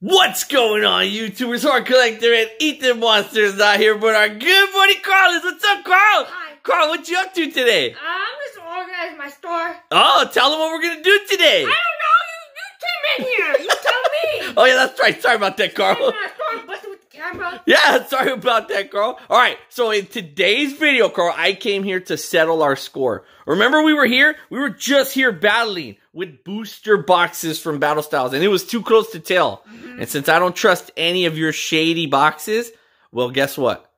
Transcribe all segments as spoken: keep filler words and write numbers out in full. What's going on, YouTubers? Our collector and Ethan Monster is not here, but our good buddy Carl is. What's up, Carl? Hi. Carl, what you up to today? Uh, I'm just organizing my store. Oh, tell them what we're gonna do today. I don't know. You, you came in here. You tell me. Oh yeah, that's right. Sorry about that, Carl. Sorry, sorry, busted with the camera. Yeah, sorry about that, Carl. All right. So in today's video, Carl, I came here to settle our score. Remember, we were here. We were just here battling with booster boxes from Battle Styles, and it was too close to tell. Mm-hmm. And since I don't trust any of your shady boxes, well, guess what?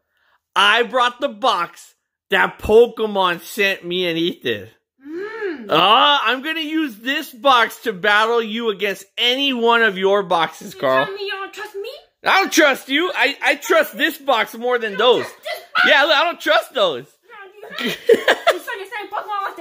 I brought the box that Pokemon sent me and Ethan. Mm. Uh, I'm going to use this box to battle you against any one of your boxes, you Carl. You tell me you don't trust me? I don't trust you. I, I trust this box more than those. Yeah, look, I don't trust those. No, you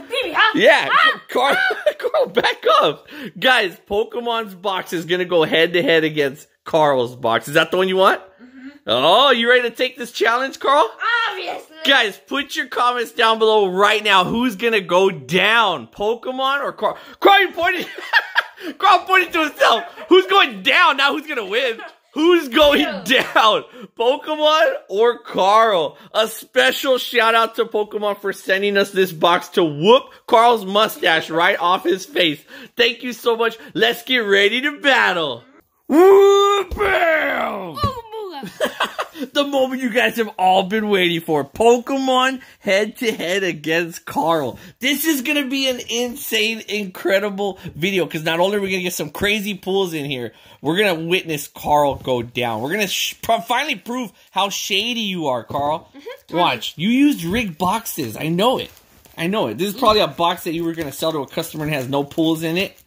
Baby, huh? Yeah, ah! Carl, Carl, back up. Guys, Pokemon's box is going to go head-to-head against Carl's box. Is that the one you want? Mm-hmm. Oh, you ready to take this challenge, Carl? Obviously. Guys, put your comments down below right now. Who's going to go down, Pokemon or Carl? Carl, you pointed, Carl pointed to himself. Who's going down? Now who's going to win? Who's going down, Pokemon or Carl? A special shout out to Pokemon for sending us this box to whoop Carl's mustache right off his face. Thank you so much. Let's get ready to battle. Whoop! Bam! The moment you guys have all been waiting for. Pokemon head-to-head against Carl. This is going to be an insane, incredible video. Because not only are we going to get some crazy pulls in here, we're going to witness Carl go down. We're going to pro finally prove how shady you are, Carl. Watch. You used rigged boxes. I know it. I know it. This is probably a box that you were going to sell to a customer and has no pulls in it.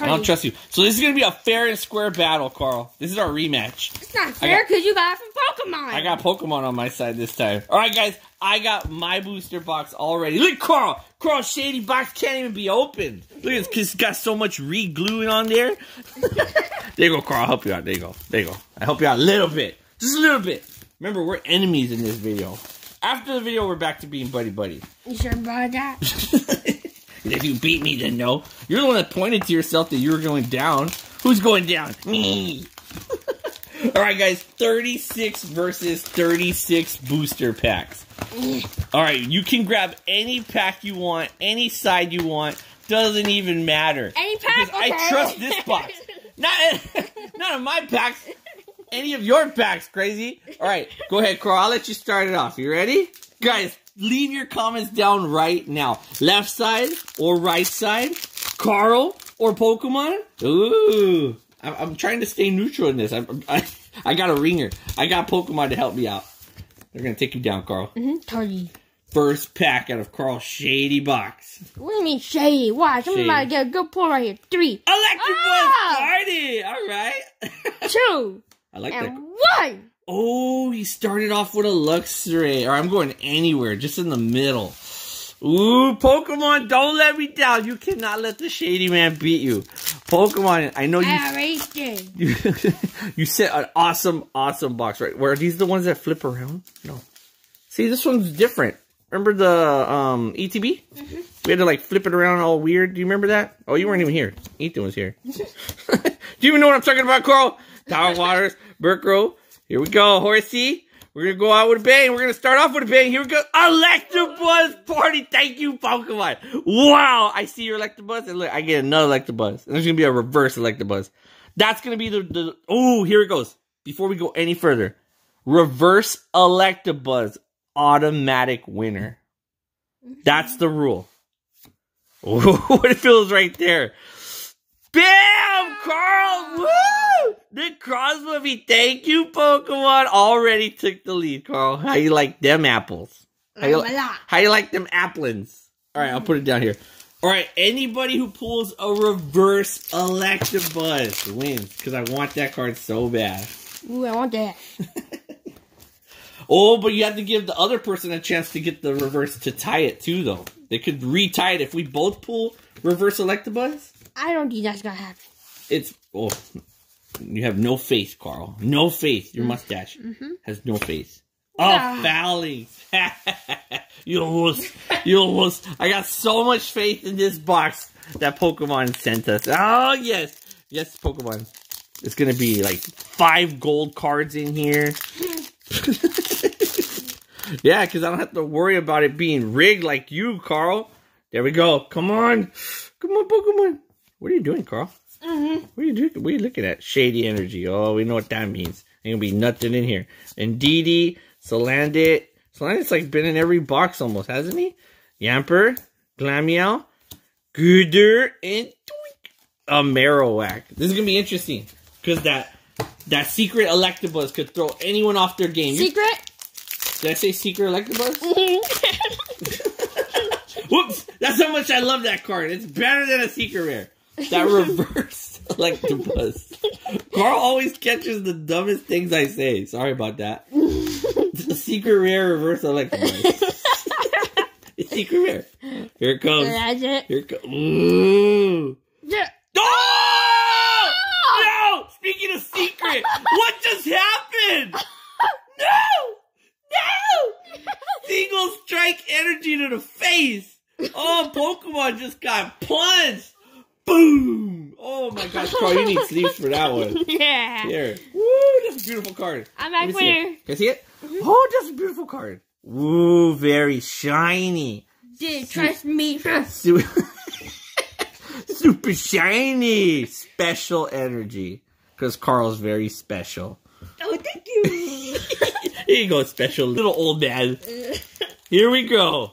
I don't trust you. So this is going to be a fair and square battle, Carl. This is our rematch. It's not fair because you got it from Pokemon. I got Pokemon on my side this time. All right, guys. I got my booster box already. Look, Carl. Carl's shady box can't even be opened. Look, it's, it's got so much re-gluing on there. There you go, Carl. I'll help you out. There you go. There you go. I help you out a little bit. Just a little bit. Remember, we're enemies in this video. After the video, we're back to being buddy-buddy. You sure about that? If you beat me, then no. You're the one that pointed to yourself that you were going down. Who's going down? Me. All right, guys. thirty-six versus thirty-six booster packs. All right. You can grab any pack you want, any side you want. Doesn't even matter. Any pack? Okay. I trust this box. Not, not of my packs. Any of your packs, crazy. All right. Go ahead, Carl. I'll let you start it off. You ready? Guys, leave your comments down right now. Left side or right side? Carl or Pokemon? Ooh. I'm, I'm trying to stay neutral in this. I, I, I got a ringer. I got Pokemon to help me out. They're going to take you down, Carl. Mm-hmm. First pack out of Carl's shady box. What do you mean shady? Watch. Shady. I'm about to get a good pull right here. Three. Electabuzz oh! Party. All right. Two. I like and that. One. Oh, he started off with a Luxray. Or I'm going anywhere, just in the middle. Ooh, Pokemon, don't let me down. You cannot let the shady man beat you. Pokemon, I know you... I already did. You, you set an awesome, awesome box, right? Where are these the ones that flip around? No. See, this one's different. Remember the um, E T B? Mm-hmm. We had to, like, flip it around all weird. Do you remember that? Oh, you weren't even here. Ethan was here. Do you even know what I'm talking about, Carl? Tower Waters, Burkrow. Here we go, horsey. We're going to go out with a bang. We're going to start off with a bang. Here we go. Electabuzz party. Thank you, Pokemon. Wow. I see your Electabuzz. And look, I get another Electabuzz. And there's going to be a reverse Electabuzz. That's going to be the... the oh, here it goes. Before we go any further. Reverse Electabuzz. Automatic winner. That's the rule. Oh, what it feels right there. Bam, Carl. Woo. Nick Crosby, thank you, Pokemon. Already took the lead, Carl. How you like them apples? How you, li How you like them applins? All right, I'll put it down here. All right, anybody who pulls a reverse Electabuzz wins, because I want that card so bad. Ooh, I want that. Oh, but you have to give the other person a chance to get the reverse to tie it, too, though. They could re-tie it if we both pull reverse Electabuzz. I don't think that's going to happen. It's... oh. You have no face, Carl. No face. Your mustache mm-hmm. has no face. Oh, yeah. Fouling. You almost. You almost. I got so much faith in this box that Pokemon sent us. Oh, yes. Yes, Pokemon. It's going to be like five gold cards in here. Yeah, because I don't have to worry about it being rigged like you, Carl. There we go. Come on. Come on, Pokemon. What are you doing, Carl? Mm-hmm. What are you doing? What are you looking at? Shady energy. Oh, we know what that means. Ain't gonna be nothing in here. And Didi, Salandit. Salandit's like been in every box almost, hasn't he? Yamper, Glameow, Gooder, and Doink. A Marowak. This is gonna be interesting. Because that that secret Electabuzz could throw anyone off their game. Secret? You, did I say secret Electabuzz? Mm-hmm. Whoops! That's how much I love that card. It's better than a secret rare. That reverse Electabuzz. Carl always catches the dumbest things I say. Sorry about that. The secret rare reverse Electabuzz. It's secret rare. Here it comes. It. Here it comes. Ooh. Yeah. Oh! No! Speaking of secret, what just happened? No! No! Single strike energy to the face. Oh, Pokemon just got punched. Boom! Oh my gosh, Carl, you need sleeves for that one. Yeah. Here. Woo, that's a beautiful card. I'm back with her. Can I see it? Mm-hmm. Oh, that's a beautiful card. Woo, very shiny. Dude, trust me. Super shiny. Special energy. Because Carl's very special. Oh, thank you. Here you go, special little old man. Here we go.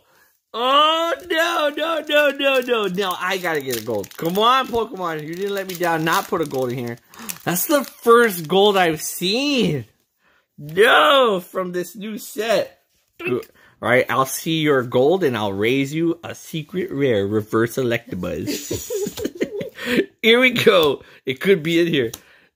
Oh, no, no, no, no, no, no. I gotta get a gold. Come on, Pokemon. You didn't let me down. Not put a gold in here. That's the first gold I've seen. No, from this new set. All right, I'll see your gold and I'll raise you a secret rare reverse Electabuzz. Here we go. It could be in here.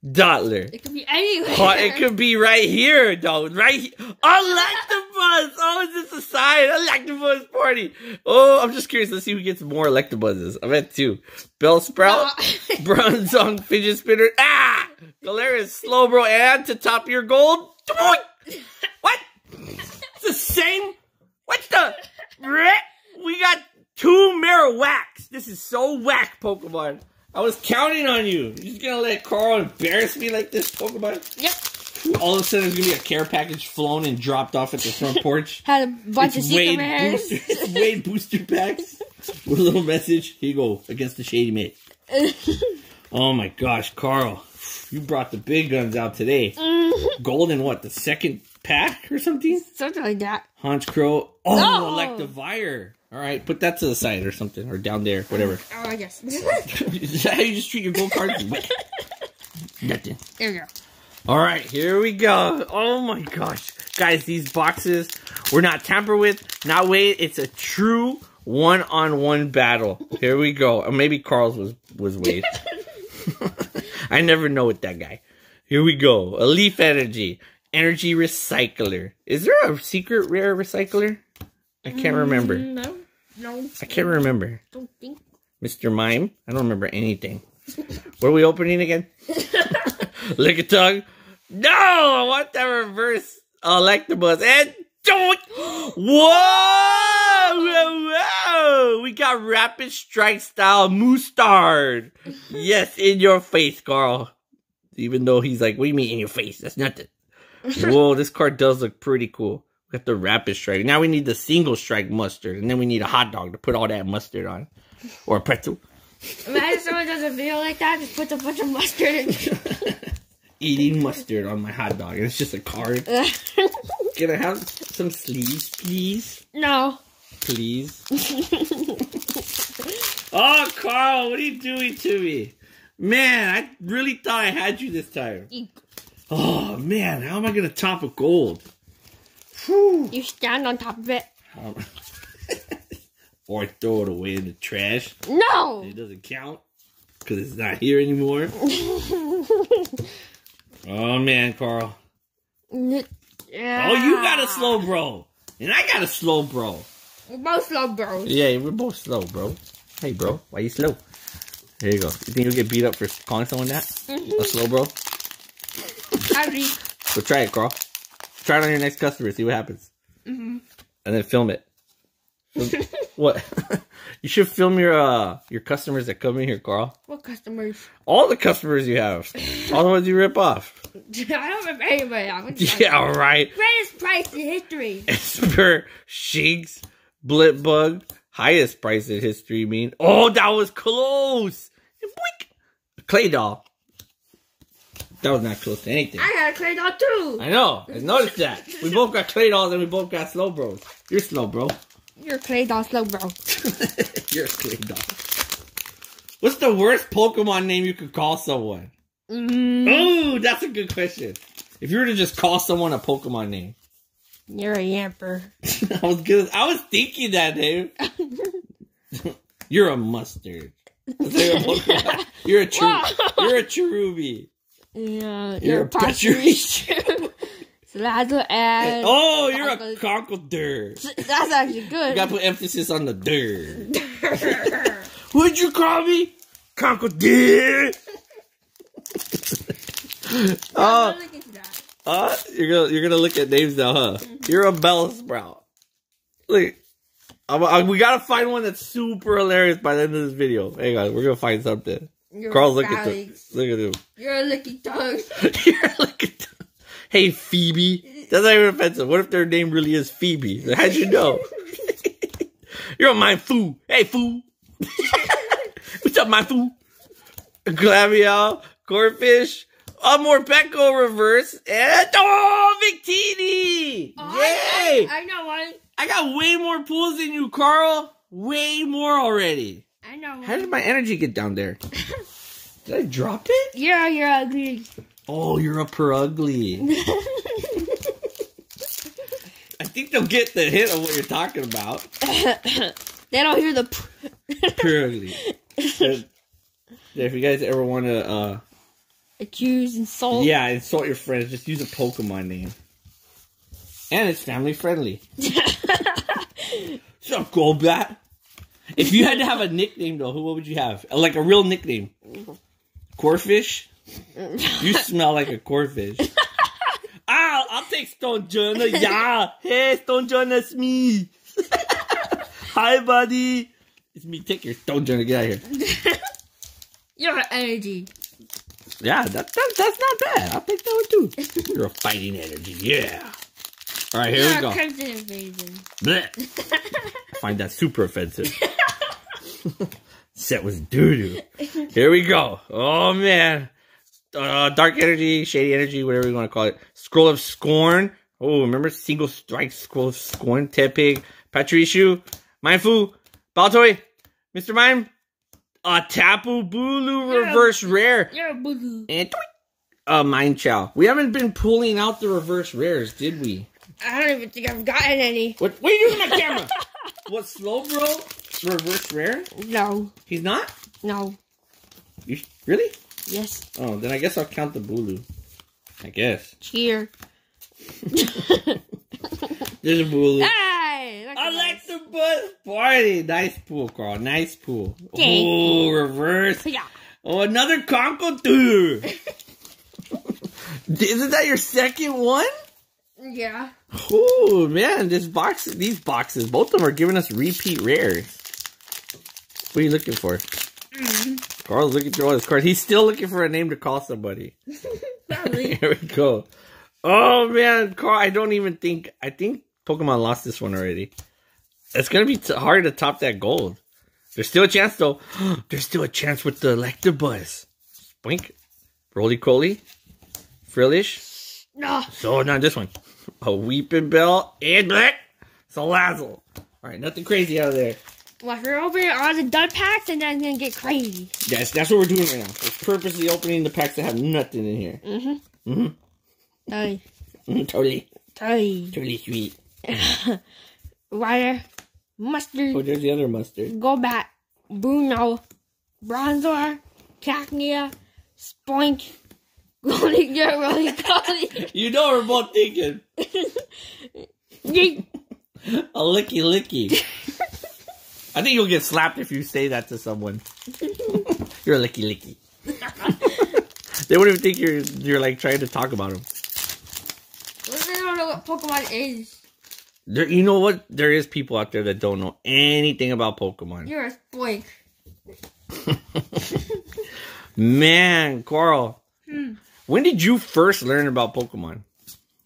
Dottler. It could be anywhere. Oh, it could be right here, though. Right here. Electabuzz! Oh, is this a sign? Electabuzz party! Oh, I'm just curious. Let's see who gets more Electabuzzes. I'm at two. Bellsprout, oh. Bronzong, Fidget Spinner. Ah! Galarius, Slowbro, and to top your gold. What? It's the same? What the? We got two Marowaks. This is so whack, Pokemon. I was counting on you. You're just gonna let Carl embarrass me like this, Pokemon? Yep. All of a sudden, there's gonna be a care package flown and dropped off at the front porch. Had a bunch it's of Wade booster, it's Wade booster packs with a little message. Here you go, against the shady mate. Oh my gosh, Carl, you brought the big guns out today. Gold in what? The second pack or something? Something like that. Honchkrow. Oh, oh. Electivire. All right, put that to the side or something, or down there, whatever. Oh, I guess. Is that how you just treat your gold cards? Nothing. There we go. All right, here we go. Oh, my gosh. Guys, these boxes were not tampered with, not weighed. It's a true one-on-one battle. Here we go. Or maybe Carl's was, was weighed. I never know with that guy. Here we go. A leaf energy. Energy Recycler. Is there a secret rare recycler? I can't remember. No, no. I can't remember. Don't think. Mister Mime? I don't remember anything. What are we opening again? Lickitung? No! I want that reverse Electabuzz. And don't! Whoa! Whoa! Whoa! We got Rapid Strike style Moustard. Yes, in your face, Carl. Even though he's like, what do you mean in your face? That's nothing. Whoa, this card does look pretty cool. We got the Rapid Strike. Now we need the Single Strike Mustard. And then we need a hot dog to put all that mustard on. Or a pretzel. Imagine someone does a video like that, just puts a bunch of mustard in. Eating mustard on my hot dog. And it's just a card. Can I have some sleeves, please? No. Please? Oh, Carl, what are you doing to me? Man, I really thought I had you this time. Eek. Oh, man, how am I going to top a gold? You stand on top of it. Or throw it away in the trash. No! It doesn't count. Because it's not here anymore. Oh, man, Carl. Yeah. Oh, you got a slow bro. And I got a slow bro. We're both slow bros. Yeah, we're both slow, bro. Hey, bro. Why you slow? There you go. You think you'll get beat up for calling someone that? Mm-hmm. A slow bro? Sorry. So try it, Carl. Try it on your next customer. See what happens. Mm-hmm. And then film it. What? You should film your uh your customers that come in here, Carl. What customers? All the customers you have. All the ones you rip off. I don't remember anybody. I'm just yeah, like, right. Greatest price in history. Esper, Sheeks, Blitbug. Highest price in history mean. Oh, that was close. Boink. Claydol. That was not close to anything. I got a Claydol too. I know. I noticed that. We both got Claydol and we both got Slowbros. You're Slowbro. You're Claydol Slowbro. You're Claydol. What's the worst Pokemon name you could call someone? Mm. Oh, that's a good question. If you were to just call someone a Pokemon name. You're a Yamper. I was good. I was thinking that, dude. You're a mustard. A you're a true. You're a cherubi. Yeah, you're a Petrucci. Slazzle and oh, you're a Cockledurr. That's actually good. You gotta put emphasis on the durr. Would you call me Cockledurr? uh, uh, you're gonna you're gonna look at names now, huh? Mm-hmm. You're a Bellsprout. Look, I'm, I'm, we gotta find one that's super hilarious by the end of this video. Hang on, we're gonna find something. You're Carl's looking at him. Look at him. You're a Lickitung. You're a Lickitung. Hey, Phoebe. That's not even offensive. What if their name really is Phoebe? How'd you know? You're my foo. Hey, foo. What's up, my foo? Glameow, Corphish, a Morpeko reverse, and oh, Victini! Oh, yay! I know one. I got way more pulls than you, Carl. Way more already. I know one. How did my energy get down there? Did I drop it? Yeah, you're ugly. Oh, you're a Purugly. I think they'll get the hint of what you're talking about. They don't hear the Purugly. Yeah, if you guys ever want to uh, accuse, insult, yeah, insult your friends, just use a Pokemon name, and it's family friendly. So Crobat. If you had to have a nickname though, who what would you have? Like a real nickname? Corphish. You smell like a corphish. Ah, I'll take Stonjourner. Yeah, hey Stonjourner, it's me. Hi, buddy. It's me. Take your Stonjourner. Get out of here. You're energy. Yeah, that, that that's not bad. I'll take that one too. You're a fighting energy. Yeah. All right, here You're we go. Crimson invasion. Blech. I find that super offensive. Set was doo doo. Here we go. Oh man. Uh, dark energy, shady energy, whatever you want to call it. Scroll of scorn. Oh, remember single strike scroll of scorn. Tepig, Patricio, Mindfu, Baltoy, Mister Mime. A Tapu Bulu reverse you're a, rare. You're a Bulu. And a Mime Chow. We haven't been pulling out the reverse rares, did we? I don't even think I've gotten any. What, what are you doing on camera? What, Slowbro reverse rare? No. He's not? No. You really? Yes. Oh, then I guess I'll count the Bulu. I guess. Cheer. There's a Bulu. Ah! Electabuzz party. Nice pool, Carl. Nice pool. Dang. Oh, reverse. Yeah. Oh, another Cockledurr. Isn't that your second one? Yeah. Oh man, this box, these boxes, both of them are giving us repeat rares. What are you looking for? Mm. Carl's looking through all his cards. He's still looking for a name to call somebody. Probably. Here we go. Oh man, Carl. I don't even think. I think Pokemon lost this one already. It's going to be t hard to top that gold. There's still a chance, though. There's still a chance with the Electabuzz. Spoink. Roly-Coly. Frillish. No. So, not this one. A Weeping Bell. And black. Salazzle. Alright, nothing crazy out of there. Well, if you're opening all the dud packs, and then it's going to get crazy. Yes, that's what we're doing right now. We're purposely opening the packs that have nothing in here. Mm-hmm. Mm-hmm. Totally. Mm-hmm, totally. Totally. Totally sweet. Water, mustard. Oh, there's the other mustard. Golbat, Bruno, Bronzor, Cacnea, Spoink, Golden Girl, Rolly Collie. You know we're both thinking. A licky licky. I think you'll get slapped if you say that to someone. You're a licky licky. They wouldn't even think you're you're like trying to talk about them. They don't know what Pokemon is. There, you know what? There is people out there that don't know anything about Pokemon. You're a spoink. Man, Carl. Hmm. When did you first learn about Pokemon?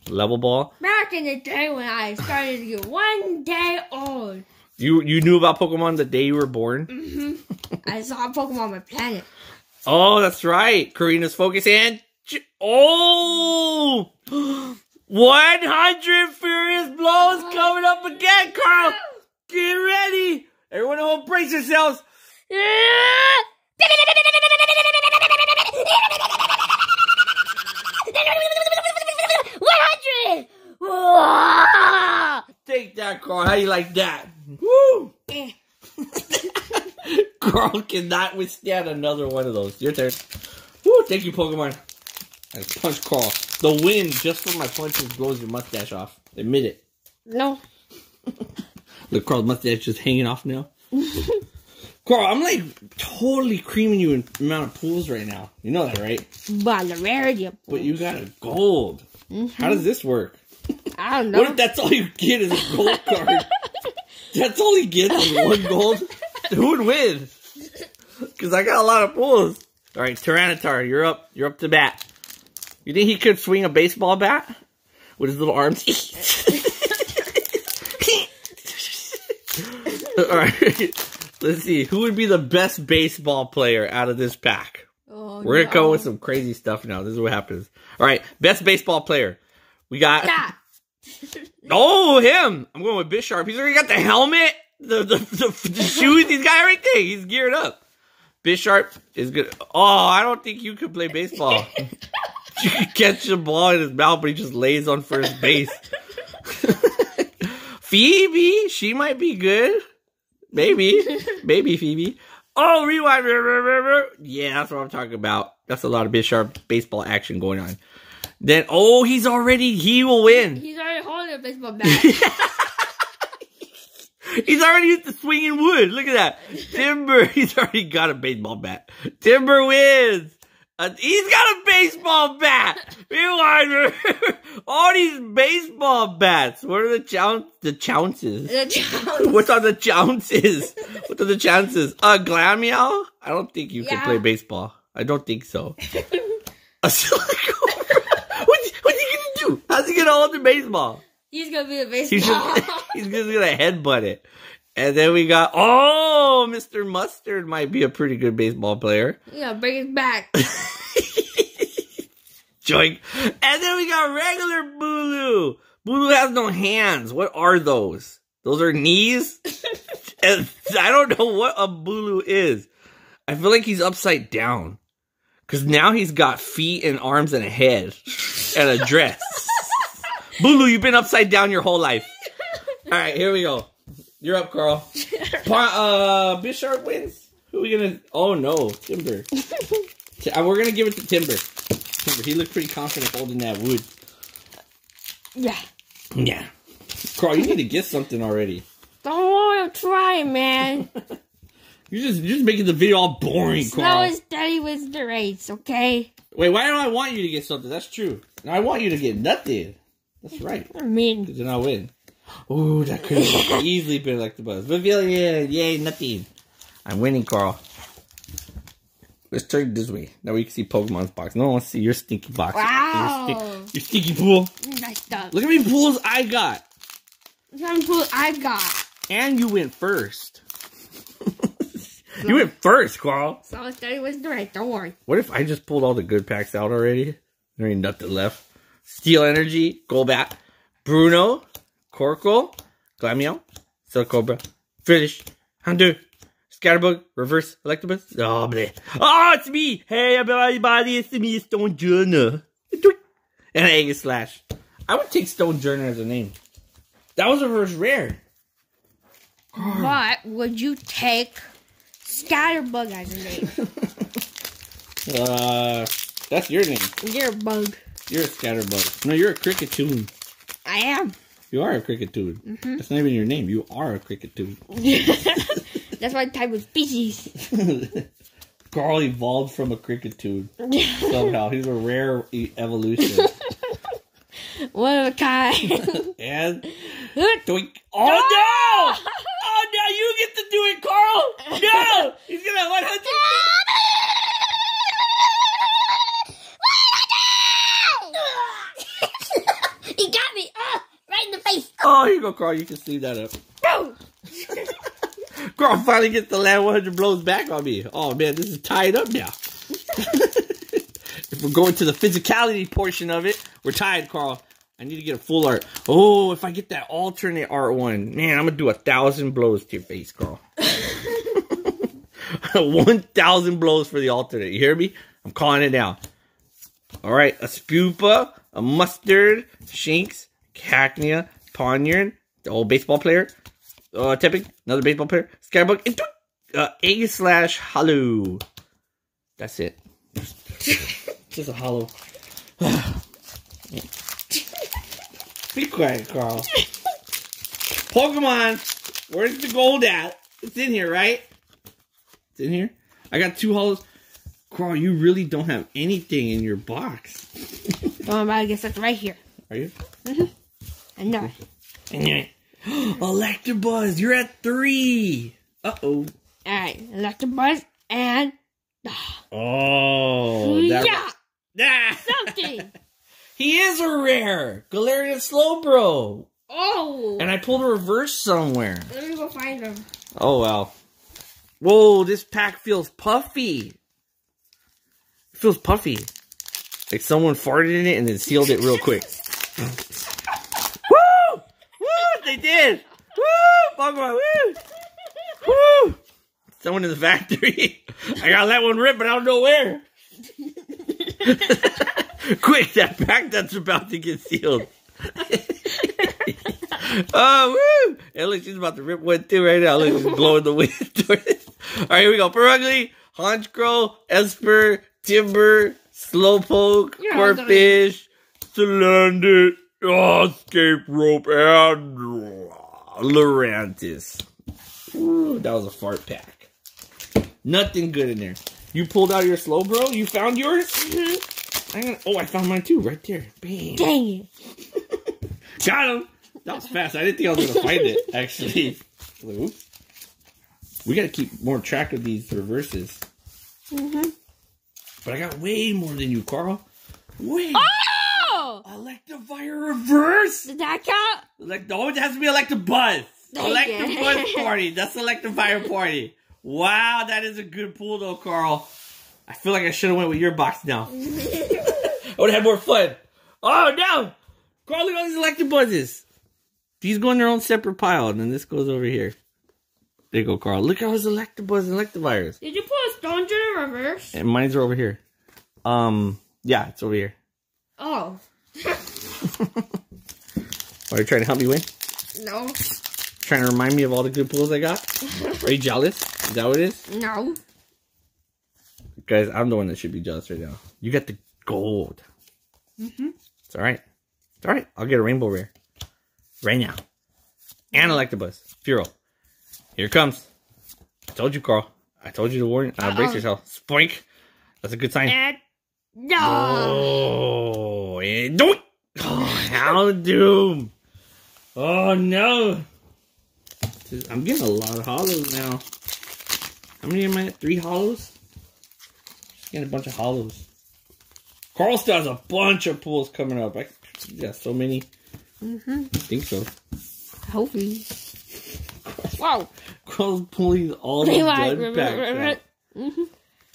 Level Ball? Back in the day when I started to get one day old. You you knew about Pokemon the day you were born? Mm-hmm. I saw Pokemon on my planet. Oh, that's right. Karina's Focus and... Oh! one hundred Furious Blows coming up again, Carl! Get ready! Everyone at home, brace yourselves! one hundred! Take that, Carl. How you like that? Woo! Carl cannot withstand another one of those. Your turn. Woo! Thank you, Pokemon. I punch Carl. The wind just from my punches blows your mustache off. Admit it. No. Look, Carl's mustache just hanging off now. Carl, I'm like totally creaming you in the amount of pools right now. You know that, right? By the rarity of pools. But you got a gold. Mm-hmm. How does this work? I don't know. What if that's all you get is a gold card? That's all he gets is one gold? Who would win? Because I got a lot of pulls. All right, Tyranitar, you're up. You're up to bat. You think he could swing a baseball bat with his little arms? All right, let's see. Who would be the best baseball player out of this pack? Oh, We're going to no. go with some crazy stuff now. This is what happens. All right, best baseball player. We got... Stop. Oh, him! I'm going with Bisharp. He's already got the helmet, the the, the, the shoes. He's got everything. He's geared up. Bisharp is good. Oh, I don't think you could play baseball. You can catch the ball in his mouth, but he just lays on first base. Phoebe, she might be good. Maybe, maybe Phoebe. Oh, rewind. Yeah, that's what I'm talking about. That's a lot of Bisharp baseball action going on. Then, oh, he's already, he will win. He's already holding a baseball bat. He's already used to swinging wood. Look at that. Timber, he's already got a baseball bat. Timber wins. Uh, he's got a baseball bat. All these baseball bats. What are the chounce, the chounces? The chounce. What are the chounces? What are the chances? Uh, Glameow? I don't think you yeah. can play baseball. I don't think so. A Silcobra. How's he gonna hold the baseball? He's gonna be the baseball. He's just, he's just gonna headbutt it. And then we got, oh, Mister Mustard might be a pretty good baseball player. Yeah, bring his back. Joink. And then we got regular Bulu. Bulu has no hands. What are those? Those are knees? And I don't know what a Bulu is. I feel like he's upside down. Because now he's got feet and arms and a head. And a dress. Bulu, you've been upside down your whole life. Alright, here we go. You're up, Carl. Pa uh, Bisharp wins. Who are we gonna... Oh, no. Timber. T we're gonna give it to Timber. Timber, he looked pretty confident holding that wood. Yeah. Yeah. Carl, you need to get something already. Don't worry, I'm trying, man. You're just, you're just making the video all boring, Slow Carl. Slow and steady wins the race, okay? Wait, why do I want you to get something? That's true. Now I want you to get nothing. That's right. I mean... Because then I win. Ooh, that could have easily been Electabuzz. But yeah, yay, nothing. I'm winning, Carl. Let's turn this way. Now we can see Pokemon's box. No one wants to see your stinky box. Wow. Your, stink, your stinky pool. Nice stuff. Look at how many pools I got. Look how many pools I got. And you went first. You went first, Carl. So I thought it was direct. Don't worry. What if I just pulled all the good packs out already? There ain't nothing left. Steel Energy, Golbat, Bruno, Corkle, Glameow, Silcobra, Frillish, Hunter, Scatterbug, Reverse, Electabuzz. Oh, bleh. Oh, it's me. Hey, everybody. It's me, Stonjourner. And Angus Slash. I would take Stonjourner as a name. That was a reverse rare. But would you take... Scatterbug as your name. Uh, that's your name. You're a bug. You're a Scatterbug. No, you're a Kricketune. I am. You are a Kricketune. Mm-hmm. That's not even your name. You are a Kricketune. That's my type of species. Carl evolved from a Kricketune. Somehow. He's a rare e evolution. One of a kind. And... Doink. Oh, no! Oh, now you get to do it, Carl! No! He's gonna have one hundred... Oh, here you go, Carl. You can sleeve that up. No! Carl finally gets the land one hundred blows back on me. Oh, man, this is tied up now. If we're going to the physicality portion of it, we're tied, Carl. I need to get a full art. Oh, if I get that alternate art one, man, I'm going to do a thousand blows to your face, Carl. one thousand blows for the alternate. You hear me? I'm calling it now. All right, a Spupa, a Mustard, Shinx, Cacnea, Ponyon, the old baseball player, uh, Tepig, another baseball player, Scatterbug, and uh, A slash Hollow. That's it. Just a hollow. Be quiet, Carl. Pokemon, where's the gold at? It's in here, right? It's in here. I got two hollows. Carl, you really don't have anything in your box. Oh, I guess that's right here. Are you? Mm-hmm. I know it. I know it. Electabuzz, you're at three. Uh-oh. Alright, Electabuzz and... Oh. Yeah. That... Something. He is a rare. Galarian Slowbro. Oh. And I pulled a reverse somewhere. Let me go find him. Oh, wow. Whoa, this pack feels puffy. It feels puffy. Like someone farted in it and then sealed it real quick. Woo! Woo! They did! Woo! Pokemon, woo! Woo! Someone in the factory. I gotta let one rip, but I don't know where. Quick, that pack that's about to get sealed. Oh, woo! And look, she's about to rip one too right now. Look, it's blowing the wind toward it. All right, here we go. Purugly, Honchkrow, Esper, Timber, Slowpoke, yeah, Corphish, Slander, oh, Escape Rope, and oh, Lurantis. Ooh, that was a fart pack. Nothing good in there. You pulled out your Slowbro? You found yours? Mm-hmm. I'm gonna, oh, I found mine too, right there. Bam. Dang it. Got him. That was fast. I didn't think I was going to find it, actually. Oops. We got to keep more track of these reverses. Mm-hmm. But I got way more than you, Carl. Way. Oh! Electivire reverse. Did that count? Elect oh, it has to be Electabuzz. Electabuzz party. That's Electivire party. Wow, that is a good pool, though, Carl. I feel like I should have went with your box now. I would have had more fun. Oh, no. Carl, look at all these Electivuzzes. These go in their own separate pile, and then this goes over here. There you go, Carl. Look at all those Electabuzz and Electivires. Did you put a Stonjourner reverse? And mine's are over here. Um, yeah, it's over here. Oh. Are you trying to help me win? No. Trying to remind me of all the good pulls I got? Are you jealous? Is that what it is? No. Guys, I'm the one that should be jealous right now. You got the gold. Mm-hmm. It's all right. It's all right. I'll get a rainbow rare. Right now. And Electabuzz. Furo. Here it comes. I told you, Carl. I told you to warn. Uh, uh -oh. Brace yourself. Spoink. That's a good sign. And no. Oh, and don't. Oh, how doom. Oh, no. I'm getting a lot of hollows now. How many am I at? Three hollows? Just getting a bunch of hollows. Carl still has a bunch of pulls coming up. I got so many. Mm-hmm. I think so. Hopefully. Wow. Carl's pulling all the blood back. Mm-hmm.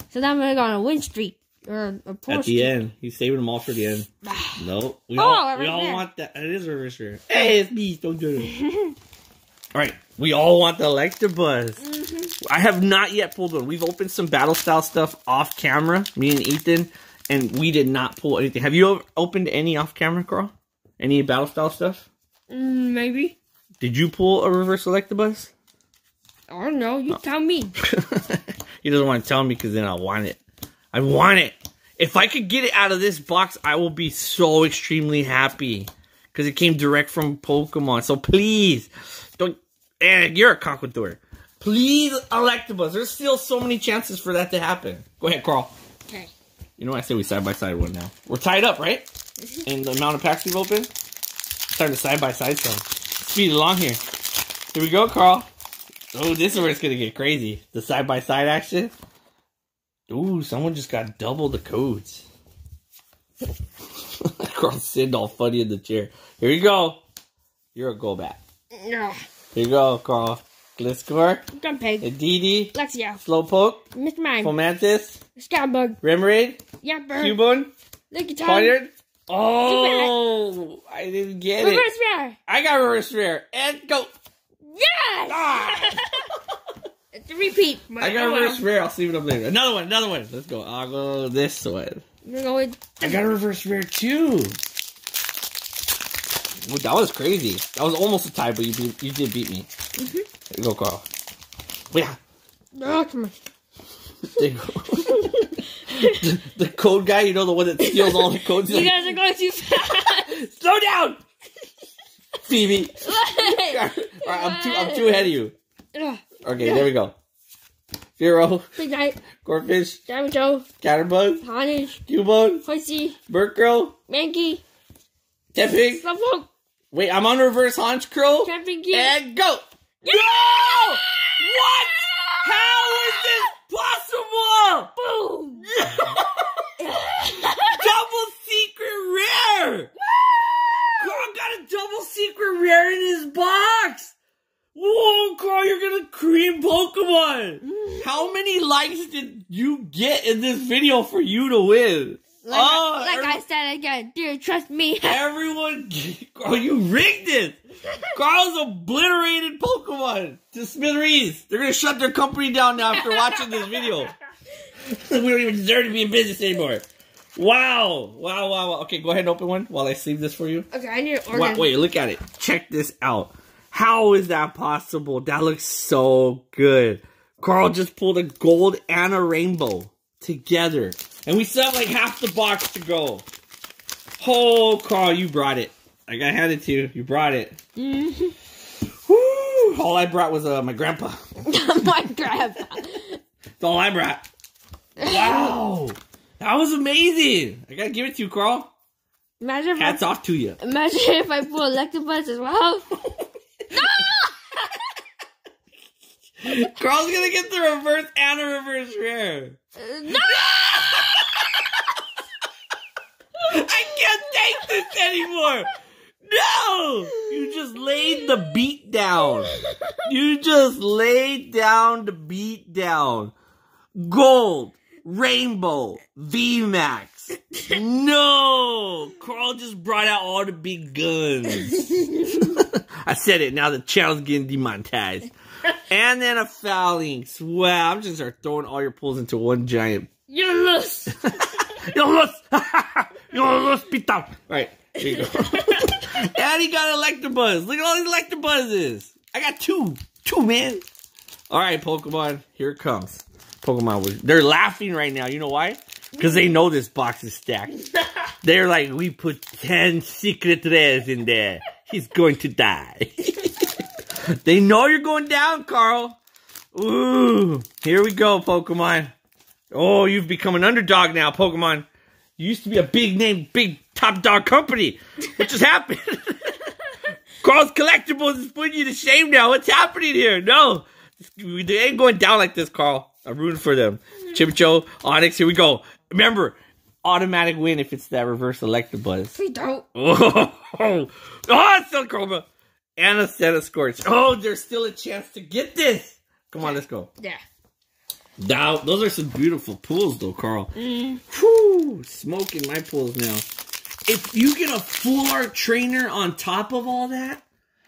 So now we're going on a win streak. Or a pull At streak. The end. He's saving them all for the end. Nope. We oh, all, we all want that. It is reverse rare. Hey, it's me. Don't do it. Alright. We all want the Electabuzz. Mm-hmm. I have not yet pulled one. We've opened some battle style stuff off camera. Me and Ethan. And we did not pull anything. Have you opened any off camera, Carl? Any battle style stuff? Mm, maybe. Did you pull a reverse Electabuzz? I don't know. You oh. tell me. He doesn't want to tell me because then I want it. I want it. If I could get it out of this box, I will be so extremely happy. Because it came direct from Pokemon. So please, don't. And you're a Cockledurr. Please, Electabuzz. There's still so many chances for that to happen. Go ahead, Carl. Okay. You know what I say? We side by side one now. We're tied up, right? And the amount of packs we've opened. Time to side by side some. Speed along here. Here we go, Carl. Oh, this is where it's gonna get crazy. The side by side action. Ooh, someone just got double the codes. Carl's sitting all funny in the chair. Here we go. You're a go back. Ugh. Here you go, Carl. Gliscor. Gunpeg. Aditi. Lexia. Slowpoke. Mister Mime. Fomantis. Scatterbug. Remoraid. Yamper. Cubone. Lickitung. Poignard. Oh, I didn't get reverse it. Reverse rare. I got reverse rare. And go. Yes! Ah. It's a repeat. I got reverse rare. I'll see what I'm later. Another one. Another one. Let's go. I'll go this one. Go with this I got a reverse rare too. Ooh, that was crazy. That was almost a tie, but you beat, you did beat me. Mm-hmm. There you go, Carl. Yeah. Oh, come on. There you go. the, the code guy, you know, the one that steals all the codes. You like, guys are going too fast. Slow down, Phoebe. Alright, I'm too, I'm too ahead of you. Okay, yeah. There we go. Firo. Big Night. Corphish. Diamond Joe. Scatterbug. Honchkrow. Cubone. Hoisey. Murkrow. Mankey. Temping. Slowpoke. Wait, I'm on reverse Honchkrow. Temping. And go. Yeah! No! What? How is this possible? Boom! Double secret rare! Carl got a double secret rare in his box! Whoa, Carl, you're gonna cream Pokemon! Mm. How many likes did you get in this video for you to win? Like, oh, like I said again, dude, trust me. Everyone, Carl, you rigged it! Carl's obliterated Pokemon to smithereens. They're gonna shut their company down now after watching this video. We don't even deserve to be in business anymore. Wow, wow, wow, wow. Okay, go ahead and open one while I sleeve this for you. Okay, I need to order. Wait, look at it. Check this out. How is that possible? That looks so good. Carl just pulled a gold and a rainbow together. And we still have like half the box to go. Oh, Carl, you brought it. I got handed to you. You brought it. Mm-hmm. Woo! All I brought was uh, my grandpa. My grandpa. That's all I brought. Wow. That was amazing. I got to give it to you, Carl. Imagine if Hats I, off to you. Imagine if I pull Electabuzz as well. No! Carl's gonna get the reverse and a reverse rare. Uh, no! I can't take this anymore! No! You just laid the beat down. You just laid down the beat down. Gold, rainbow, V max. No! Carl just brought out all the big guns. I said it, now the channel's getting demonetized. And then a Phalanx. Wow, I'm just start throwing all your pulls into one giant. You lose! You lose! You lose, Peter! All right, here you go. And he got Electabuzz. Look at all these Electabuzzes. I got two. Two, man. All right, Pokemon, here it comes. Pokemon, they're laughing right now. You know why? Because they know this box is stacked. They're like, we put ten secret rares in there. He's going to die. They know you're going down, Carl. Ooh, here we go, Pokemon. Oh, you've become an underdog now, Pokemon. You used to be a big name, big top dog company. What just happened? Carl's Collectibles is putting you to shame now. What's happening here? No, they ain't going down like this, Carl. I'm rooting for them. Chimcho, Onix, here we go. Remember, automatic win if it's that reverse Electabuzz. We don't. Oh, oh, oh, Silcobra. And a set of Scorch. Oh, there's still a chance to get this. Come on, let's go. Yeah. Now, those are some beautiful pools, though, Carl. Mm. Whew, smoking my pools now. If you get a full art trainer on top of all that,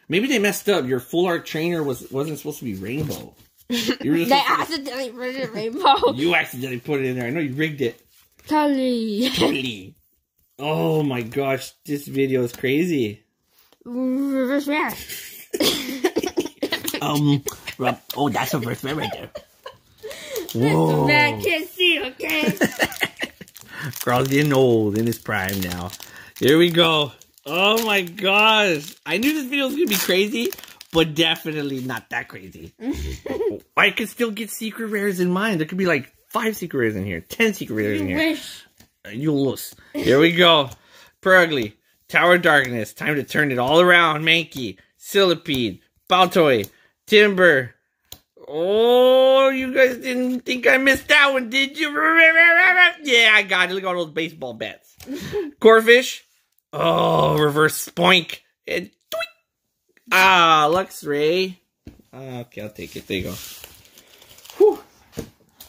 maybe they messed up. Your full art trainer was, wasn't supposed to be rainbow. You were just they accidentally to... put it in rainbow. You accidentally put it in there. I know you rigged it. Totally. Totally. Oh, my gosh. This video is crazy. Reverse rare. um, oh, that's a reverse rare right there. Whoa. Man can't see, okay? Carl's getting old in his prime now. Here we go. Oh my gosh. I knew this video was going to be crazy, but definitely not that crazy. I could still get secret rares in mine. There could be like five secret rares in here, ten secret rares in here. Wish. You lose. Here we go. Purugly. Tower of Darkness, time to turn it all around. Mankey, Silipede, Baltoy, Timber. Oh, you guys didn't think I missed that one, did you? Yeah, I got it. Look at all those baseball bats. Corphish. Oh, reverse Spoink. And Ah, Luxray. Uh, okay, I'll take it. There you go. Whew.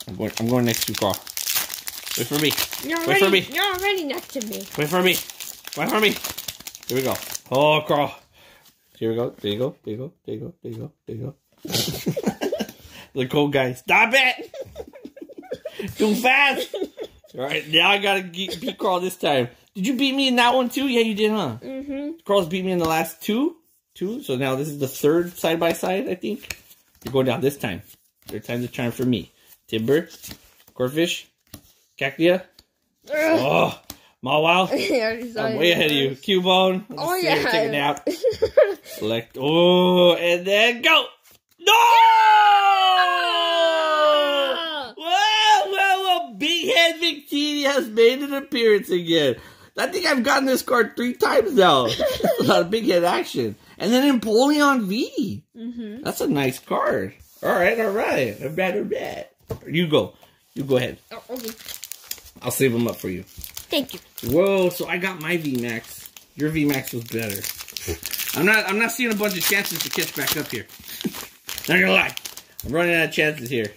I'm going, I'm going next to Paul. Wait for me. You're Wait already, for me. You're already next to me. Wait for me. Wait for me. Here we go. Oh, Carl. Here we go. There you go. There you go. There you go. There you go. There you go. The cold guy. Stop it. Too fast. All right. Now I got to beat Carl this time. Did you beat me in that one too? Yeah, you did, huh? Mm-hmm. Carl's beat me in the last two. Two. So now this is the third side-by-side, I think. You're going down this time. Third time's a charm for me. Timber. Corphish. Cacnea. Oh, Mawile. I'm way ahead of you. Cubone. Oh, yeah. Take a nap. Select. Oh, and then go. No! Yeah! Well, well, well. Big Head McTeeny has made an appearance again. I think I've gotten this card three times now. That's a lot of Big Head action. And then Empoleon V. Mm-hmm. That's a nice card. All right, all right. I'm bad, I'm bad. You go. You go ahead. Oh, okay. I'll save them up for you. Thank you. Whoa, so I got my V max. Your V max was better. I'm not I'm not seeing a bunch of chances to catch back up here. Not gonna lie. I'm running out of chances here.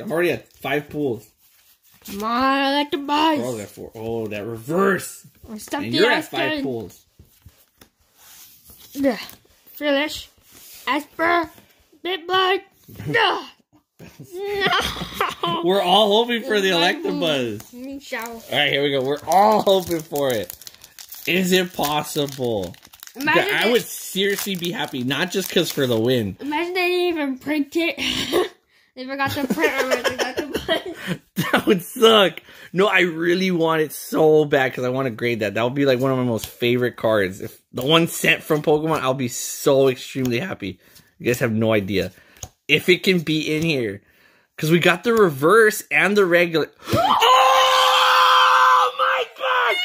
I'm already at five pools. Come on, Electabuzz. Oh, that four. Oh, that reverse. Or stop and the you're at five and... pools. Yeah. Frillish. Asper. Bitbug. No. No. We're all hoping for the Electabuzz. Alright, here we go. We're all hoping for it. Is it possible? Imagine I would seriously be happy, not just because for the win. Imagine they didn't even print it. They forgot to print it. That would suck. No, I really want it so bad because I want to grade that. That would be like one of my most favorite cards. If the one sent from Pokemon, I'll be so extremely happy. You guys have no idea. If it can be in here. Because we got the reverse and the regular. Oh my god!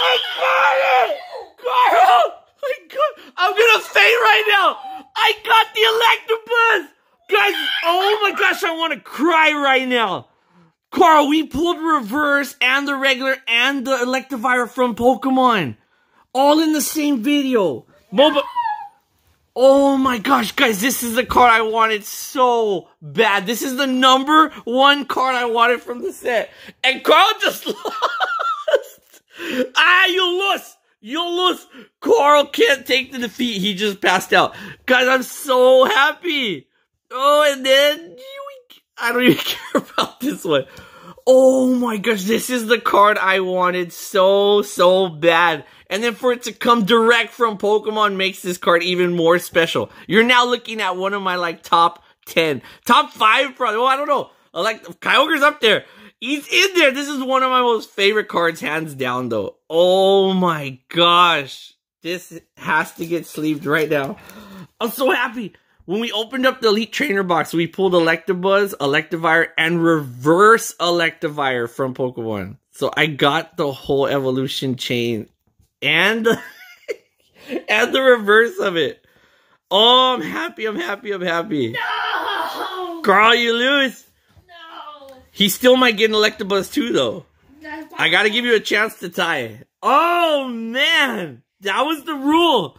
I got it! Carl! I got, I'm gonna faint right now! I got the Electabuzz! Guys, oh my gosh, I want to cry right now! Carl, we pulled reverse and the regular and the Electivire from Pokemon. All in the same video. Moba... Oh my gosh, guys, this is the card I wanted so bad. This is the number one card I wanted from the set. And Carl just lost. Ah, you lost. You lost. Carl can't take the defeat. He just passed out. Guys, I'm so happy. Oh, and then I don't even care about this one. Oh my gosh, this is the card I wanted so, so bad. And then for it to come direct from Pokemon makes this card even more special. You're now looking at one of my, like, top ten. Top five, probably. Well, I don't know. Like, Kyogre's up there. He's in there. This is one of my most favorite cards, hands down, though. Oh my gosh. This has to get sleeved right now. I'm so happy. When we opened up the Elite Trainer box, we pulled Electabuzz, Electivire, and Reverse Electivire from Pokemon. So I got the whole evolution chain and the, and the reverse of it. Oh, I'm happy, I'm happy, I'm happy. No! Carl, you lose. No. He still might get an Electabuzz too, though. I gotta give you a chance to tie. Oh, man. That was the rule.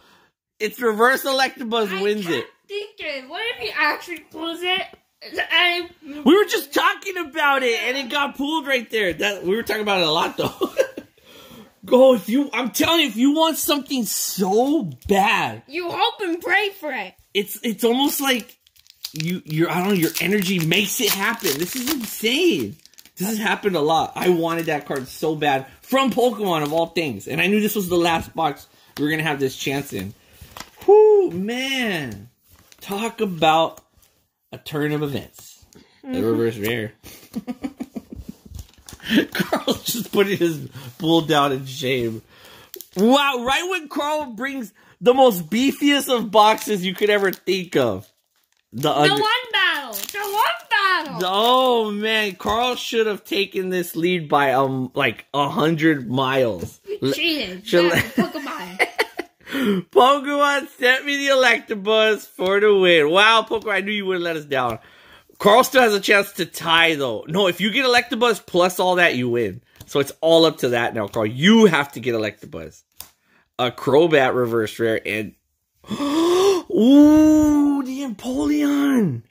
It's Reverse Electabuzz wins it. Thinking, what if he actually pulls it? I... We were just talking about it, and it got pulled right there. That we were talking about it a lot, though. Go if you. I'm telling you, if you want something so bad, you hope and pray for it. It's it's almost like you your I don't know your energy makes it happen. This is insane. This has happened a lot. I wanted that card so bad from Pokemon of all things, and I knew this was the last box we were gonna have this chance in. Whoo, man. Talk about a turn of events. The reverse rare. Carl just putting his bull down in shame. Wow, right when Carl brings the most beefiest of boxes you could ever think of. The, under the one battle. The one battle. Oh, man. Carl should have taken this lead by um like one hundred miles. Cheated. Pokemon. Pokemon sent me the Electabuzz for the win. Wow, Pokemon, I knew you wouldn't let us down. Carl still has a chance to tie, though. No, if you get Electabuzz plus all that, you win. So it's all up to that now, Carl. You have to get Electabuzz. A Crobat reverse rare and... Ooh, the Empoleon.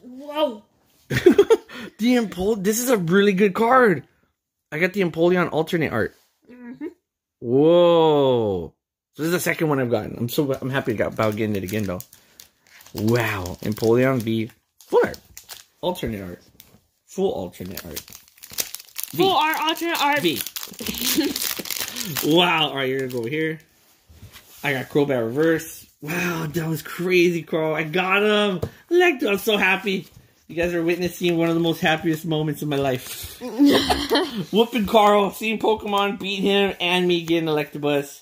Whoa. The Empol. This is a really good card. I got the Empoleon alternate art. Mm-hmm. Whoa. So this is the second one I've gotten. I'm so I'm happy about getting it again though. Wow. Empoleon V full art. Alternate art. Full alternate art. V. Full art alternate art. V. Wow. Alright, you're gonna go over here. I got Crobat reverse. Wow, that was crazy, Crow. I got him. Electabuzz. I'm so happy. You guys are witnessing one of the most happiest moments of my life. Whooping Carl, seeing Pokemon, beat him, and me getting Electabuzz.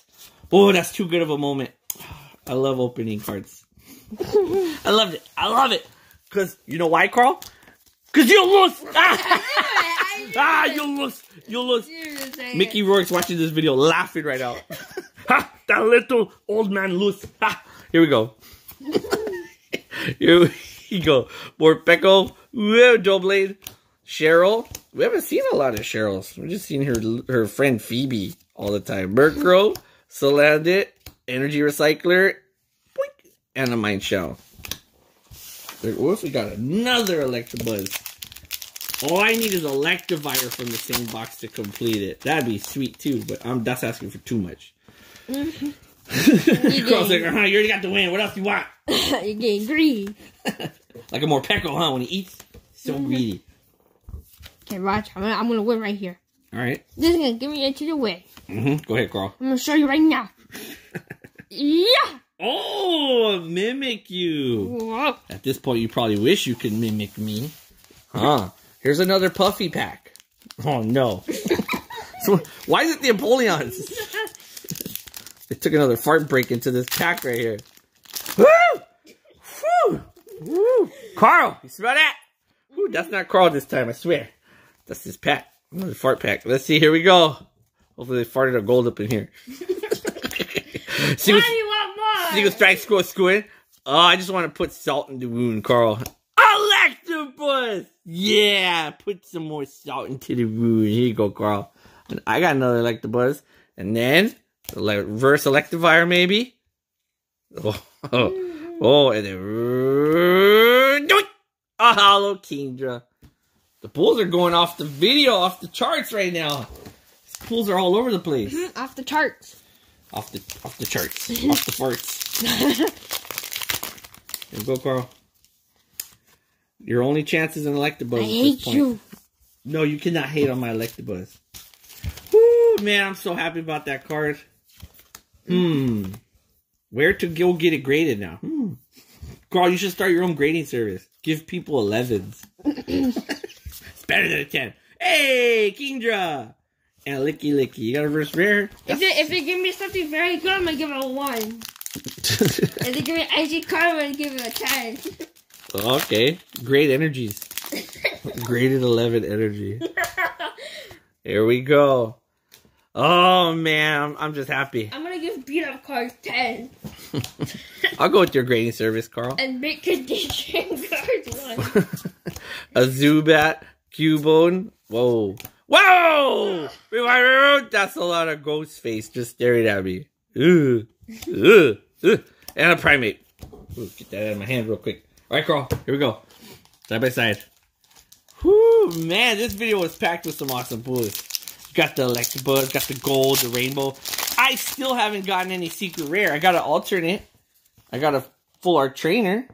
Oh, that's too good of a moment. I love opening cards. I loved it. I love it. Because, you know why, Carl? Because you almost... ah, you almost... You almost... Mickey Rourke's watching this video laughing right out. Ha! That little old man loose. Ha! Here we go. Here we go. You go. Morpeko. Doublade. Cheryl. We haven't seen a lot of Cheryls. We've just seen her her friend Phoebe all the time. Murkrow. Salandit. Energy Recycler. Boink, and a Mine Shell. What if we got another Electabuzz? All I need is Electivire from the same box to complete it. That'd be sweet too, but I'm that's asking for too much. Mm-hmm. Girl's like, uh-huh, you already got the win. What else do you want? You're getting greedy. Like a Morpeko, huh? When he eats, so mm-hmm. greedy. Okay, watch. I'm gonna, I'm gonna win right here. All right. This is gonna give me into the way. Mm-hmm. Go ahead, Carl. I'm gonna show you right now. Yeah. Oh, mimic you. Whoa. At this point, you probably wish you could mimic me. Huh? Here's another Puffy pack. Oh no. So why is it the Empoleons? They took another fart break into this pack right here. Woo! Woo! Woo! Carl, you smell that? Woo, that's not Carl this time, I swear. That's his pack. Another fart pack. Let's see, here we go. Hopefully they farted a gold up in here. See what do you want more? Single strike, score, squid. Oh, I just want to put salt in the wound, Carl. Electabuzz! Yeah, put some more salt into the wound. Here you go, Carl. And I got another Electabuzz. And then... reverse Electivire, maybe? Oh, oh, oh and then... a hollow Kingdra. The pulls are going off the video, off the charts right now. These pulls are all over the place. Mm-hmm. Off the charts. Off the off the charts. Off the farts. Here we go, Carl. Your only chance is an Electabuzz. I hate you. No, you cannot hate on my Electabuzz. Woo, man, I'm so happy about that card. Hmm. Where to go get it graded now? Hmm. Carl, you should start your own grading service. Give people elevens. It's better than a ten. Hey, Kingdra! And Lickilicky. You got a reverse rare? If they, if they give me something very good, I'm going to give it a one. If they give me an icy card, I'm going to give it a ten. Okay. Great energies. Graded eleven energy. Here we go. Oh, man, I'm, I'm just happy. I'm going to give beat-up cards ten. I'll go with your grading service, Carl. And make condition cards one. A Zubat, Cubone. Whoa. Whoa! That's a lot of ghost face just staring at me. Ooh. Ooh. Ooh. And a Primate. Ooh, get that out of my hand real quick. All right, Carl, here we go. Side by side. Whoo, man, this video was packed with some awesome pulls. Got the Electabuzz, got the gold, the rainbow. I still haven't gotten any secret rare. I got an alternate. I got a full art trainer.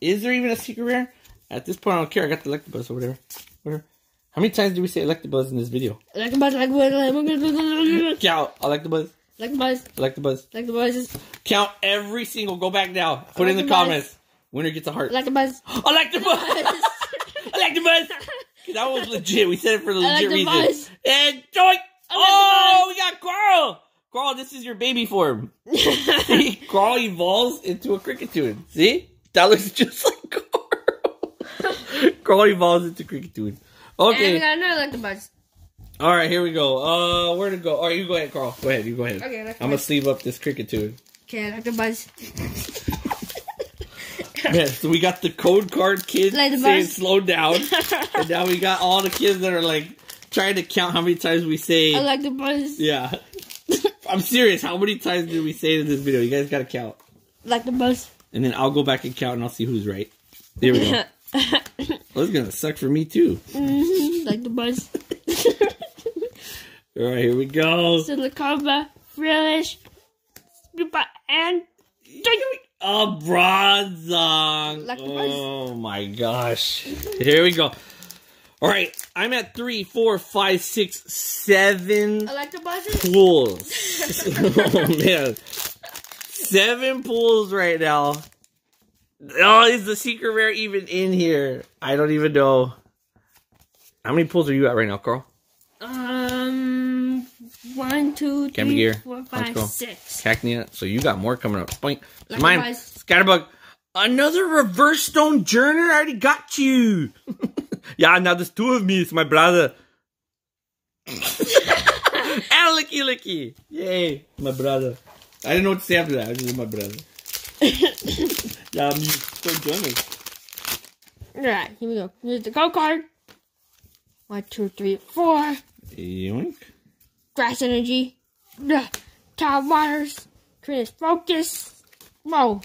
Is there even a secret rare? At this point, I don't care. I got the Electabuzz or whatever. whatever. How many times do we say Electabuzz in this video? Electabuzz, Electabuzz, count. Electabuzz. Electabuzz. Electabuzz. Electabuzz. Count every single. Go back now. Put it in the comments. Winner gets a heart. Electabuzz. Electabuzz. Electabuzz. That was legit. We said it for the legit reason. And joy! Oh, we got Carl! Carl, this is your baby form. See? Carl evolves into a Kricketune. See? That looks just like Carl. Carl evolves into Kricketune. Okay. And we got another Electabuzz. Alright, here we go. Uh, where to go? Alright, you go ahead, Carl. Go ahead, you go ahead. Okay, I'm gonna sleeve up this Kricketune. Okay, Electabuzz. Man, so we got the code card kids saying slow down. And now we got all the kids that are like trying to count how many times we say Electabuzz. Yeah. I'm serious. How many times did we say it in this video? You guys gotta count. Electabuzz. And then I'll go back and count and I'll see who's right. There we go. Well, it's going to suck for me, too. Mm-hmm. Electabuzz. All right, here we go. Silcobra, Frillish, Spoink, and... Oh, Bronzong. Oh, my gosh. Here we go. All right, I'm at three, four, five, six, seven pools. Oh, man. Seven pools right now. Oh, is the secret rare even in here? I don't even know. How many pools are you at right now, Carl? Um, one, two, three, gear, four, five, six. Cacnea. So you got more coming up. Spoink. Mine. Scatterbug. Another reverse Stonjourner. I already got you. Yeah, now there's two of me. It's my brother. And Lickilicky. Yay, my brother. I didn't know what to say after that. I just my brother. Yeah, I'm Stonjourner. Alright, here we go. Here's the go card. One, two, three, four. Yoink. Grass energy. Tile waters. Trainers focus. Mo.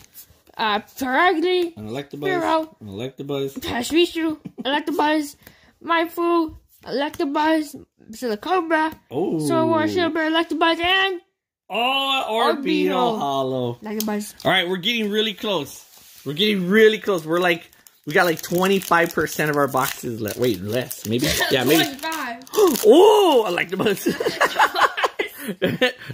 Uh, Purugly. An Electabuzz. An Electabuzz. Pashrisu. Electabuzz. Mindful. Electabuzz. Silcobra. Oh. Sword, Silver. Electabuzz. And. Oh, Orbeetle Hollow. Electabuzz. Alright, we're getting really close. We're getting really close. We're like. We got like twenty-five percent of our boxes left. Wait, less. Maybe. Yeah, maybe. twenty-five. Oh, Electabuzz.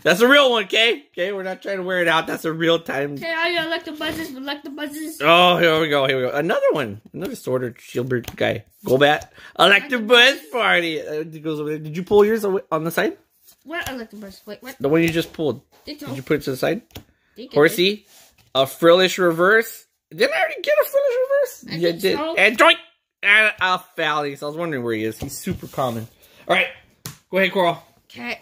That's a real one, okay? Okay, we're not trying to wear it out. That's a real time. Okay, I got Electabuzzes, Electabuzzes. Oh, here we go. Here we go. Another one. Another sorter, shieldbird guy. Golbat. Electabuzz party. It goes over there. Did you pull yours on the side? What Electabuzz? Wait, what? The one you just pulled. Did you put it to the side? Horsey. A Frillish reverse. Did I already get a Frillish reverse? Yeah, did. So. And Joink! And a Fally. So I was wondering where he is. He's super common. Alright. Go ahead, Coral. Okay.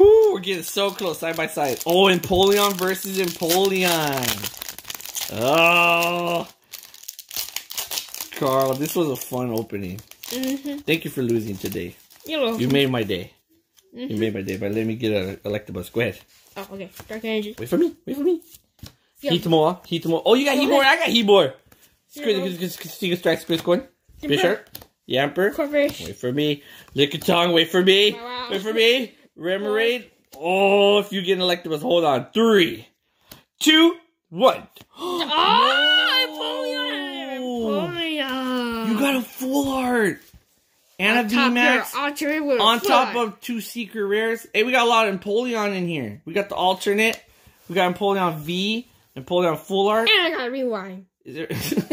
Whoo, we're getting so close, side by side. Oh, Empoleon versus Empoleon. Oh. Carl, this was a fun opening. Mm-hmm. Thank you for losing today. You're welcome. You made my day. Mm-hmm. You made my day, but let me get an Electabuzz. Go ahead. Oh, okay. Dark energy. Wait for me. Wait for me. Heatmore, Heatmore. Oh, you got Heatmore. I got Heatmore. Stingle Strike, Squish Corn. Bisharp. Yamper. Corphish. Wait for me. Lickitung. Wait for me. Wow. Wait for me. Remoraid. Oh, if you get an Electabuzz, hold on. Three, two, one. Oh, no. Empoleon. You got a full heart. And a V max. On top of two secret rares. Hey, we got a lot of Empoleon in here. We got the alternate. We got Empoleon V. Empoleon Full Art. And I got Rewind. Is there is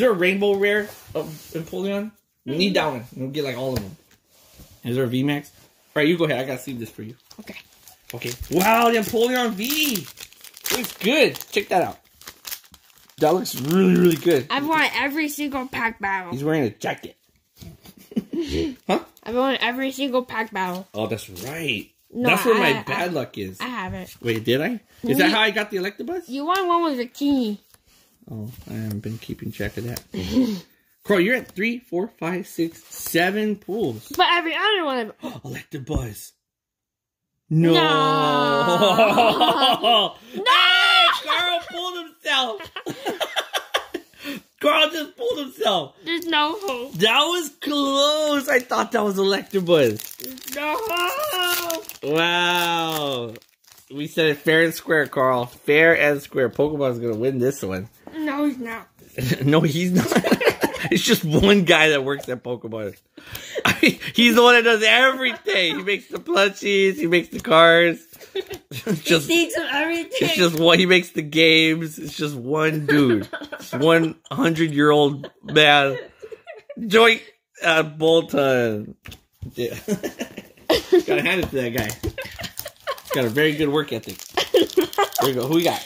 there a Rainbow Rare of Empoleon? We need that one. We'll get like all of them. Is there a V max? Alright, you go ahead. I gotta save this for you. Okay. Okay. Wow, the Empoleon V! Looks good. Check that out. That looks really, really good. I've won every single pack battle. He's wearing a jacket. Huh? I've won every single pack battle. Oh, that's right. No, that's where I, my bad I, luck is. I haven't. Wait, did I? Is we, that how I got the Electabuzz? You won one with a key. Oh, I haven't been keeping track of that. Crow, you're at three, four, five, six, seven pools. But every other one of them. Electabuzz. No. No. No. Hey, Carl pulled himself. Carl just pulled himself. There's no hope. That was close. I thought that was Electabuzz. There's no hope. Wow. We said it fair and square, Carl. Fair and square. Pokemon's going to win this one. No, he's not. No, he's not. It's just one guy that works at Pokemon. I mean, he's the one that does everything. He makes the plushies. He makes the cars. It's just, he thinks of everything. It's just what he makes the games. It's just one dude. It's one hundred-year-old man. Joint uh, Bolton. Yeah. Gotta hand it to that guy. He's got a very good work ethic. There you go. Who we got?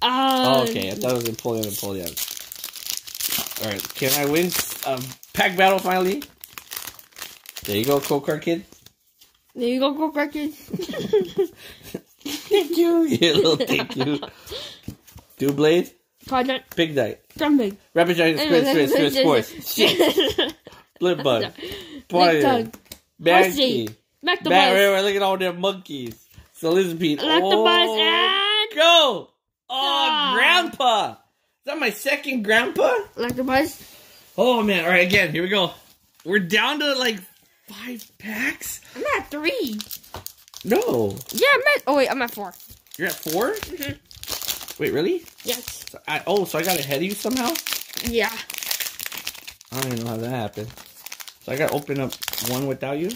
Um, oh, okay. I thought it was Empoleon, Empoleon. All right, can I win a pack battle finally? There you go, Cold Card Kid. There you go, Cold Card Kid. Thank you. Yeah, little thank you. Doublade. Quadrant. Big Dite. Trumpig. Rapid Giant. Squid, Squid, Squid, Squid. Shit. Flipbug. Poison. Banshee. Bat Rare. Look at all their monkeys. Solizipede. Electabuzz and... Go! Oh, Grandpa! Is that my second Grandpa? Electabuzz? Oh, man. All right, again, here we go. We're down to, like, five packs? I'm at three. No. Yeah, I'm at... Oh, wait, I'm at four. You're at four? Mm-hmm. Wait, really? Yes. So I, oh, so I got ahead of you somehow? Yeah. I don't even know how that happened. So I got to open up one without you?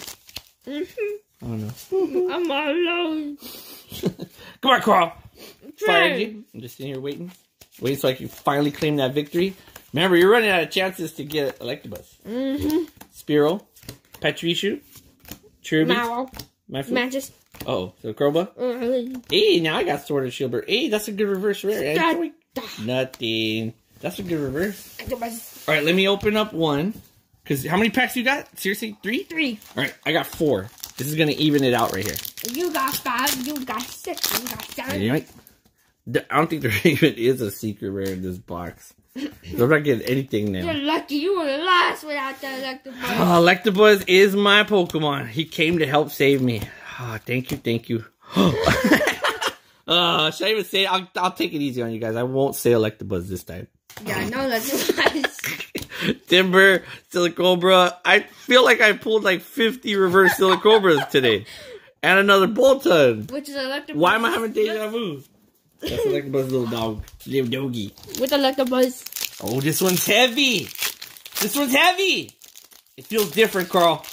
Mm-hmm. Oh, no. Mm-hmm. I'm all alone. Come on, Carl. Fire energy. I'm just sitting here waiting. Waiting so I can finally claim that victory. Remember, you're running out of chances to get Electabuzz. Mm-hmm. Spearow. Patricio. Cherubi. Mallow. Mantis. Oh, so Crobat. Mm-hmm. Hey, now I got Sword and Shieldbird. Hey, that's a good reverse rare. Stop. Nothing. That's a good reverse. All right, let me open up one. Because how many packs you got? Seriously? Three? Three. All right, I got four. This is going to even it out right here. You got five. You got six. You got seven. You know what? I don't think there even is a secret rare in this box. So I'm not getting anything now. You're lucky you would have lost without the Electabuzz. Oh, Electabuzz is my Pokemon. He came to help save me. Oh, thank you, thank you. uh, should I even say it? I'll, I'll take it easy on you guys. I won't say Electabuzz this time. Yeah, I know Electabuzz. Timber, Silcobra. I feel like I pulled like fifty reverse Silcobras today. And another Bolton. Which is Electabuzz. Why am I having deja vu? That's Electabuzz's little dog. Little doggy. With Electabuzz. Oh, this one's heavy. This one's heavy. It feels different, Carl.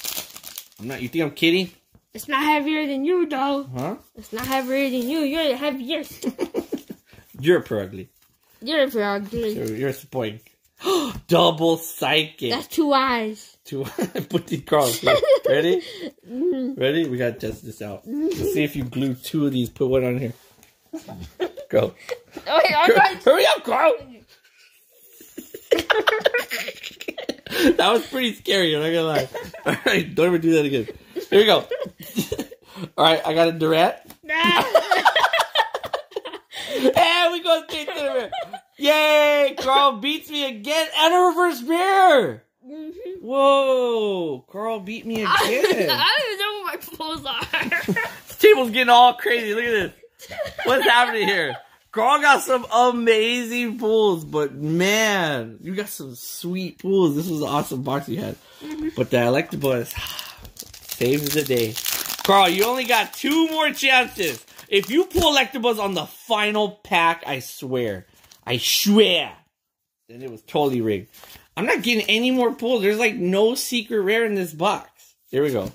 I'm not, you think I'm kidding? It's not heavier than you, though. Huh? It's not heavier than you. You're the heaviest. You're a Purugly. You're a Purugly. You're, you're a Spoink. Double Psychic. That's two eyes. Two eyes. Put these Carls here. Ready? Ready? We gotta test this out. Let's see if you glue two of these. Put one on here. Go. Oh, wait, I'm Girl, not... Hurry up, Carl! That was pretty scary, I'm not gonna lie. Alright, don't ever do that again. Here we go. Alright, I got a Durant. And we go straight to the rear. Yay! Carl beats me again and a reverse rear! Mm-hmm. Whoa! Carl beat me again. I don't even know what my pulls are. This table's getting all crazy. Look at this. What's happening here? Carl got some amazing pulls, but man, you got some sweet pulls. This was an awesome box you had. Mm-hmm. But the Electabuzz saves the day. Carl, you only got two more chances. If you pull Electabuzz on the final pack, I swear. I swear. Then it was totally rigged. I'm not getting any more pulls. There's like no secret rare in this box. There we go.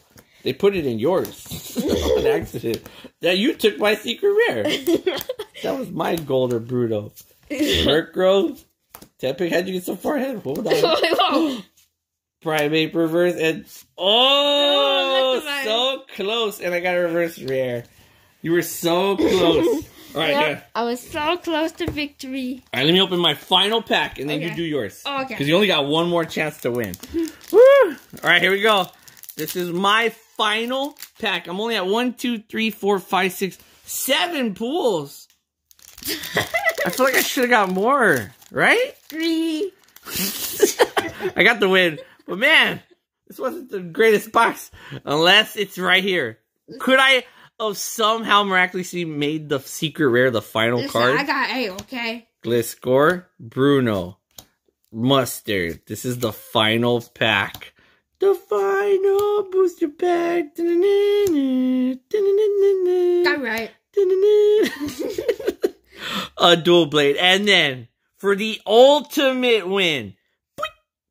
They put it in yours on accident. That you took my secret rare. That was my gold or Bruto. Murkrow, Tepig, how'd you get so far ahead? What was that? Primate reverse and oh, no, so close. And I got a reverse rare. You were so close. All right, yep, I was so close to victory. All right, let me open my final pack and then okay. You do yours. Oh, okay. Because you only got one more chance to win. Woo! All right, here we go. This is my final pack. I'm only at one, two, three, four, five, six, seven pulls. I feel like I should have got more, right? Three. I got the win. But man, this wasn't the greatest box. Unless it's right here. Could I have somehow miraculously made the secret rare the final Listen, card? I got A, okay? Gliscor, Bruno, Mustard. This is the final pack. The final booster pack. Da -na -na -na, da -na -na -na. Got right. Da -na -na. A dual blade. And then, for the ultimate win.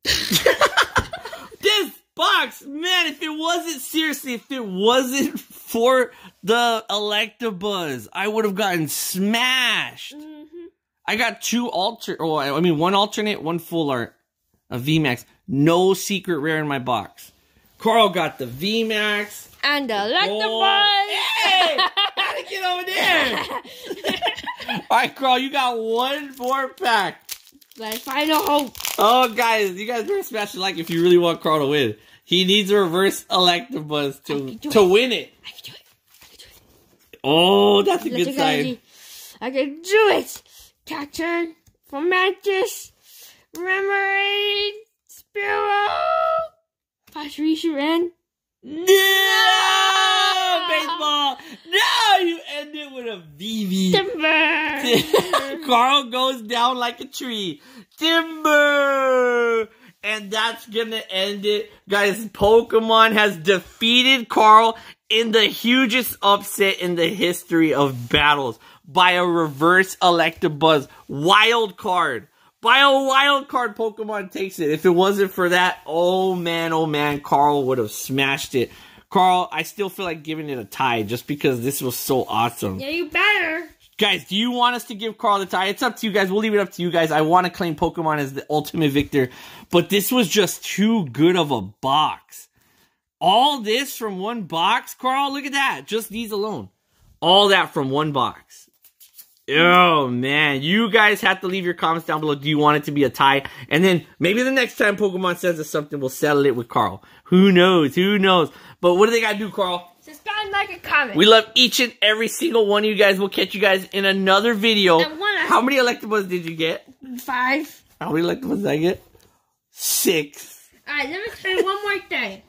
This box, man, if it wasn't, seriously, if it wasn't for the Electabuzz, I would have gotten smashed. Mm-hmm. I got two alter, oh, I mean, one alternate, one full art. A V max. No secret rare in my box. Carl got the V max. And the Electabuzz. Hey! How to get over there? All right, Carl, you got one more pack. Let's find a hope. Oh, guys, you guys better smash the like if you really want Carl to win. He needs a reverse Electabuzz to, to win it. I can do it. I can do it. Oh, that's a good sign. I can do it. Cacturn from Mantis. Remoraid, Spearow, Patricio, and... No! No, baseball! No, you end it with a V V. Timber! Carl goes down like a tree. Timber! And that's gonna end it. Guys, Pokemon has defeated Carl in the hugest upset in the history of battles by a reverse Electabuzz wild card. By a wild card, Pokemon takes it. If it wasn't for that, oh man, oh man, Carl would have smashed it. Carl, I still feel like giving it a tie just because this was so awesome. Yeah, you better. Guys, do you want us to give Carl the tie? It's up to you guys. We'll leave it up to you guys. I want to claim Pokemon as the ultimate victor, but this was just too good of a box. All this from one box? Carl, look at that. Just these alone. All that from one box. Oh, man. You guys have to leave your comments down below. Do you want it to be a tie? And then maybe the next time Pokemon says us something, we'll settle it with Carl. Who knows? Who knows? But what do they got to do, Carl? Subscribe, like, and comment. We love each and every single one of you guys. We'll catch you guys in another video. How many Electabuzz did you get? Five. How many Electabuzz did I get? Six. All right, let me tell you one more thing.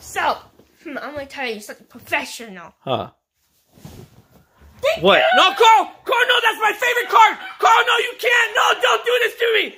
So, I'm going to tell you something professional. Huh. What? No, Carl! Carl, no, that's my favorite card! Carl, no, you can't! No, don't do this to me!